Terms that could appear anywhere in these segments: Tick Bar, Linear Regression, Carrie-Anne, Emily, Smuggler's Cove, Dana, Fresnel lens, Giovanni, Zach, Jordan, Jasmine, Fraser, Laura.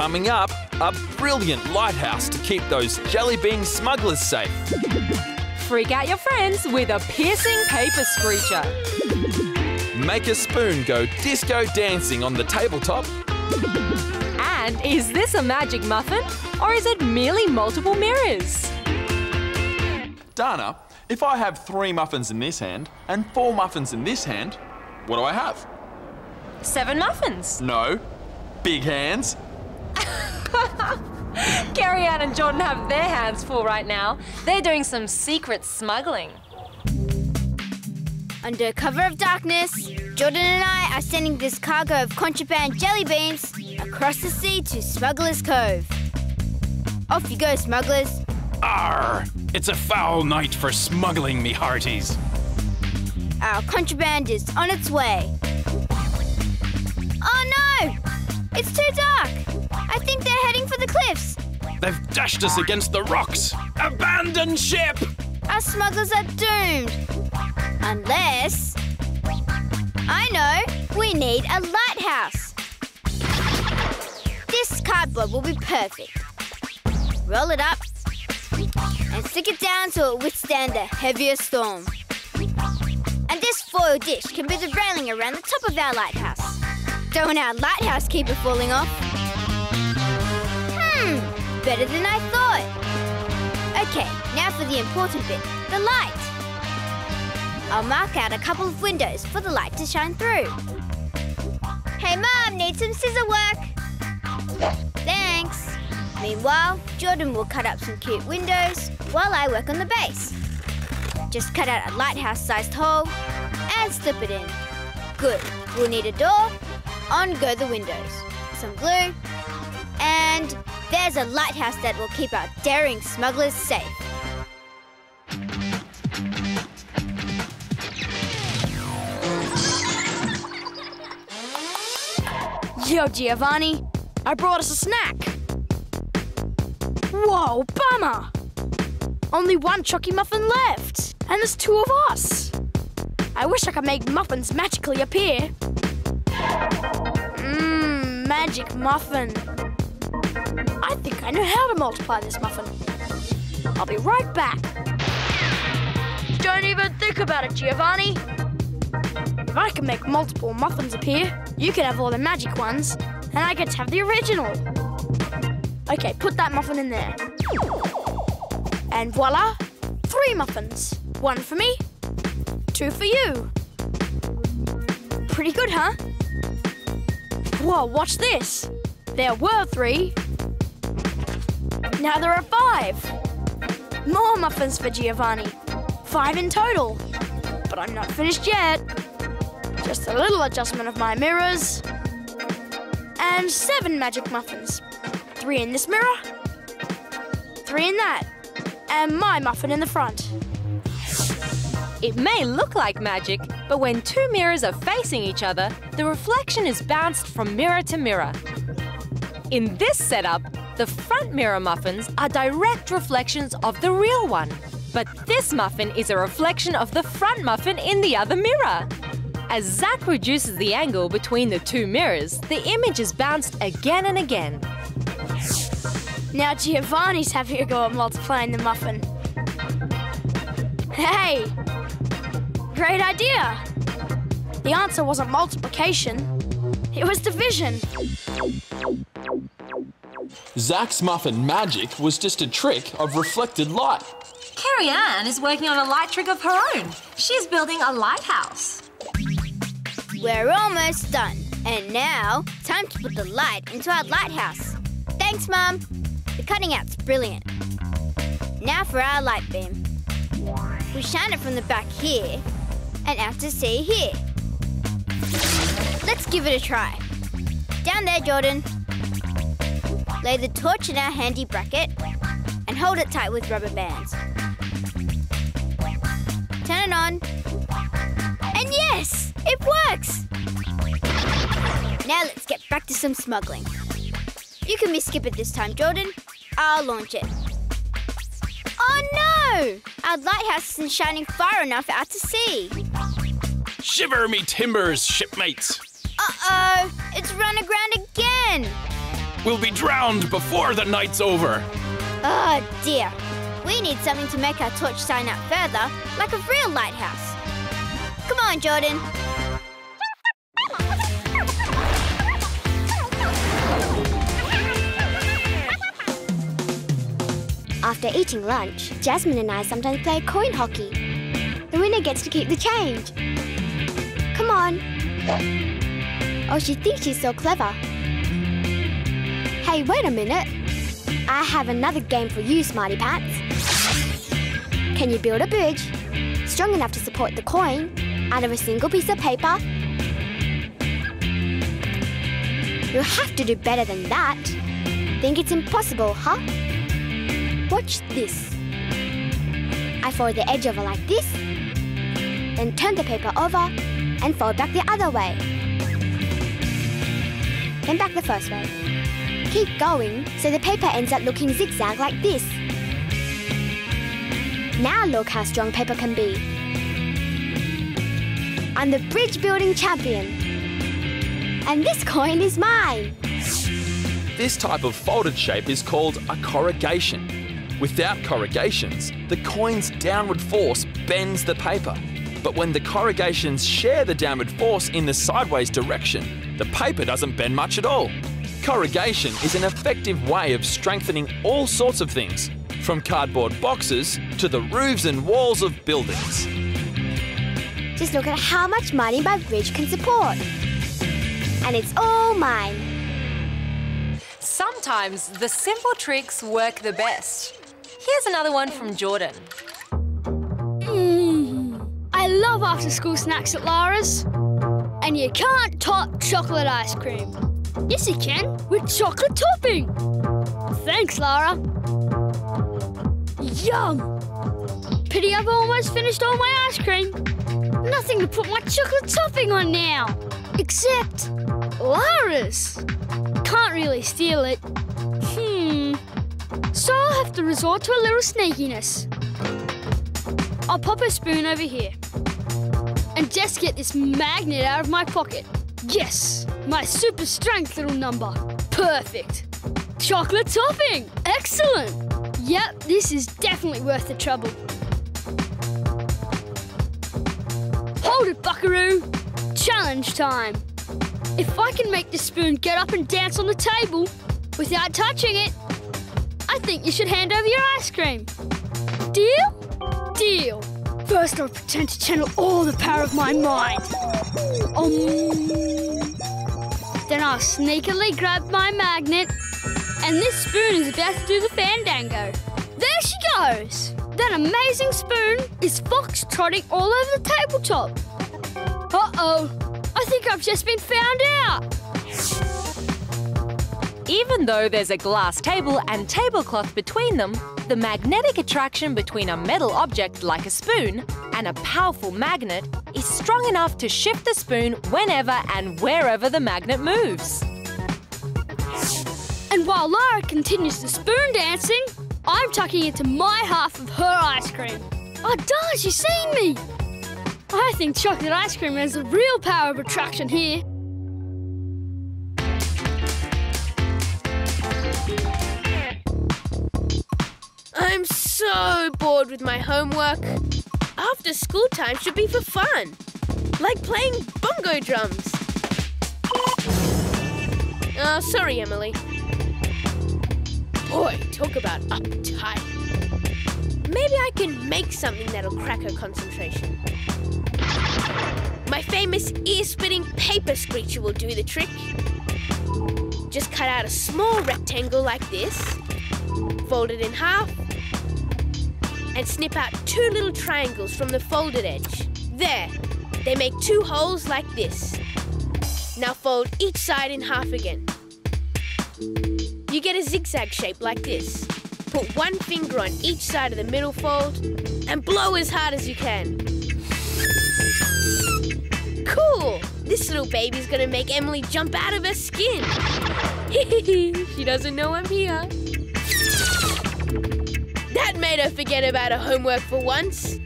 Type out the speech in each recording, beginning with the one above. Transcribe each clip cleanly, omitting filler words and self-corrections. Coming up, a brilliant lighthouse to keep those jelly bean smugglers safe. Freak out your friends with a piercing paper screecher. Make a spoon go disco dancing on the tabletop. And is this a magic muffin or is it merely multiple mirrors? Dana, if I have 3 muffins in this hand and 4 muffins in this hand, what do I have? 7 muffins. No. Big hands. Carrie-Anne and Jordan have their hands full right now. They're doing some secret smuggling. Under cover of darkness, Jordan and I are sending this cargo of contraband jelly beans across the sea to Smuggler's Cove. Off you go, smugglers. Arr! It's a foul night for smuggling, me hearties. Our contraband is on its way. Oh no! It's too dark! I think they're heading for the cliffs! They've dashed us against the rocks! Abandon ship! Our smugglers are doomed! Unless... I know! We need a lighthouse! This cardboard will be perfect. Roll it up and stick it down so it withstands the heaviest storm. And this foil dish can be the railing around the top of our lighthouse. Don't want our lighthouse keeper falling off. Better than I thought. Okay, now for the important bit, the light. I'll mark out a couple of windows for the light to shine through. Hey, Mum, need some scissor work. Thanks. Meanwhile, Jordan will cut up some cute windows while I work on the base. Just cut out a lighthouse-sized hole and slip it in. Good. We'll need a door. On go the windows, some glue, and there's a lighthouse that will keep our daring smugglers safe. Yo, Giovanni, I brought us a snack. Whoa, bummer! Only 1 Chucky muffin left, and there's 2 of us. I wish I could make muffins magically appear. Magic muffin. I think I know how to multiply this muffin. I'll be right back. Don't even think about it, Giovanni. If I can make multiple muffins appear, you can have all the magic ones, and I get to have the original. Okay, put that muffin in there. And voila, 3 muffins. 1 for me, 2 for you. Pretty good, huh? Whoa, watch this. There were 3. Now there are 5. More muffins for Giovanni. 5 in total. But I'm not finished yet. Just a little adjustment of my mirrors. And 7 magic muffins. 3 in this mirror. 3 in that. And my muffin in the front. It may look like magic, but when 2 mirrors are facing each other, the reflection is bounced from mirror to mirror. In this setup, the front mirror muffins are direct reflections of the real one, but this muffin is a reflection of the front muffin in the other mirror. As Zach reduces the angle between the 2 mirrors, the image is bounced again and again. Now Giovanni's having a go at multiplying the muffin. Hey! Great idea! The answer wasn't multiplication, it was division. Zach's muffin magic was just a trick of reflected light. Carrie-Anne is working on a light trick of her own. She's building a lighthouse. We're almost done. And now, time to put the light into our lighthouse. Thanks, Mum. The cutting out's brilliant. Now for our light beam. We shine it from the back here. And out to sea here. Let's give it a try. Down there, Jordan. Lay the torch in our handy bracket and hold it tight with rubber bands. Turn it on. And yes, it works! Now let's get back to some smuggling. You can be skipper this time, Jordan. I'll launch it. Oh no! Our lighthouse isn't shining far enough out to sea. Shiver me timbers, shipmates! Uh-oh! It's run aground again! We'll be drowned before the night's over. Oh dear. We need something to make our torch shine out further, like a real lighthouse. Come on, Jordan. After eating lunch, Jasmine and I sometimes play coin hockey. The winner gets to keep the change. Come on. Oh, she thinks she's so clever. Hey, wait a minute. I have another game for you, Smarty Pants. Can you build a bridge strong enough to support the coin out of a single piece of paper? You'll have to do better than that. Think it's impossible, huh? Watch this. I fold the edge over like this, then turn the paper over and fold back the other way. Then back the first way. Keep going so the paper ends up looking zigzag like this. Now look how strong paper can be. I'm the bridge building champion. And this coin is mine. This type of folded shape is called a corrugation. Without corrugations, the coin's downward force bends the paper. But when the corrugations share the downward force in the sideways direction, the paper doesn't bend much at all. Corrugation is an effective way of strengthening all sorts of things, from cardboard boxes to the roofs and walls of buildings. Just look at how much money my bridge can support. And it's all mine. Sometimes the simple tricks work the best. Here's another one from Jordan. I love after-school snacks at Laura's. And you can't top chocolate ice cream. Yes, you can, with chocolate topping. Thanks, Laura. Yum. Pity I've almost finished all my ice cream. Nothing to put my chocolate topping on now. Except Laura's. Can't really steal it. So I'll have to resort to a little sneakiness. I'll pop a spoon over here and just get this magnet out of my pocket. Yes, my super strength little number. Perfect. Chocolate topping. Excellent. Yep, this is definitely worth the trouble. Hold it, buckaroo. Challenge time. If I can make this spoon get up and dance on the table without touching it, I think you should hand over your ice cream. Deal? Deal. First, I'll pretend to channel all the power of my mind. Then I'll sneakily grab my magnet, and this spoon is about to do the fandango. There she goes! That amazing spoon is fox-trotting all over the tabletop. Uh-oh, I think I've just been found out. Even though there's a glass table and tablecloth between them, the magnetic attraction between a metal object like a spoon and a powerful magnet is strong enough to shift the spoon whenever and wherever the magnet moves. And while Laura continues the spoon dancing, I'm tucking into my half of her ice cream. Oh, darn, she's seen me! I think chocolate ice cream has the real power of attraction here. I'm so bored with my homework. After school time should be for fun, like playing bongo drums. Oh, sorry, Emily. Boy, talk about uptight. Maybe I can make something that'll crack her concentration. My famous ear-splitting paper screecher will do the trick. Just cut out a small rectangle like this, fold it in half, and snip out two little triangles from the folded edge. There, they make two holes like this. Now fold each side in half again. You get a zigzag shape like this. Put one finger on each side of the middle fold and blow as hard as you can. Cool! This little baby's gonna make Emily jump out of her skin. She doesn't know I'm here. That made her forget about her homework for once.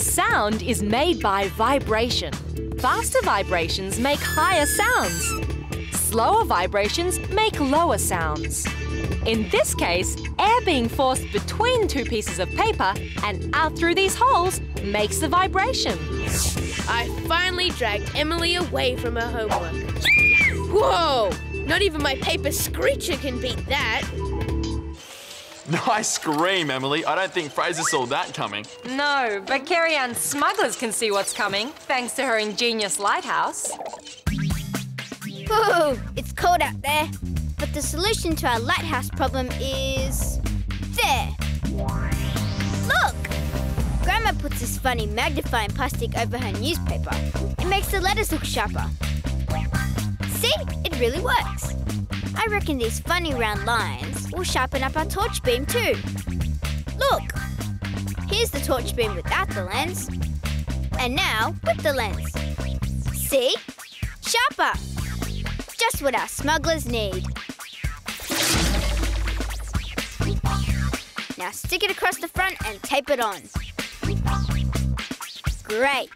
Sound is made by vibration. Faster vibrations make higher sounds. lower vibrations make lower sounds. In this case, air being forced between two pieces of paper and out through these holes makes the vibration. I finally dragged Emily away from her homework. Whoa! Not even my paper screecher can beat that. Nice scream, Emily. I don't think Fraser saw that coming. No, but Carrie-Anne's smugglers can see what's coming, thanks to her ingenious lighthouse. Ooh, it's cold out there. But the solution to our lighthouse problem is... there. Look! Grandma puts this funny magnifying plastic over her newspaper. It makes the letters look sharper. See? It really works. I reckon these funny round lines will sharpen up our torch beam too. Look! Here's the torch beam without the lens. And now with the lens. See? Sharper! Just what our smugglers need. Now stick it across the front and tape it on. Great.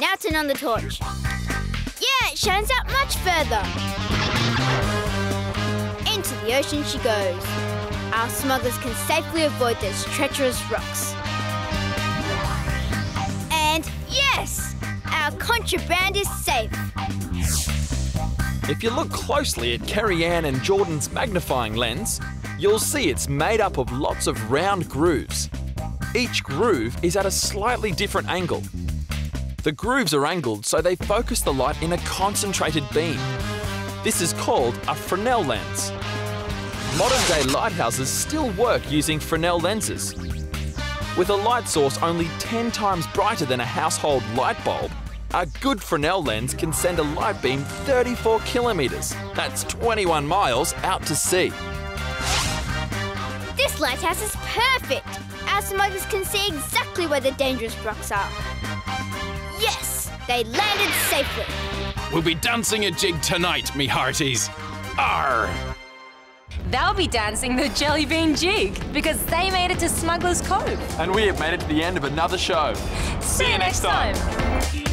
Now turn on the torch. Yeah, it shines out much further. Into the ocean she goes. Our smugglers can safely avoid those treacherous rocks. And yes, our contraband is safe. If you look closely at Carrie-Anne and Jordan's magnifying lens, you'll see it's made up of lots of round grooves. Each groove is at a slightly different angle. The grooves are angled so they focus the light in a concentrated beam. This is called a Fresnel lens. Modern-day lighthouses still work using Fresnel lenses. With a light source only 10 times brighter than a household light bulb, a good Fresnel lens can send a light beam 34 kilometres, that's 21 miles, out to sea. This lighthouse is perfect! Our smugglers can see exactly where the dangerous rocks are. Yes! They landed safely. We'll be dancing a jig tonight, me hearties. Arr! They'll be dancing the Jelly Bean Jig because they made it to Smuggler's Cove. And we have made it to the end of another show. See you next time!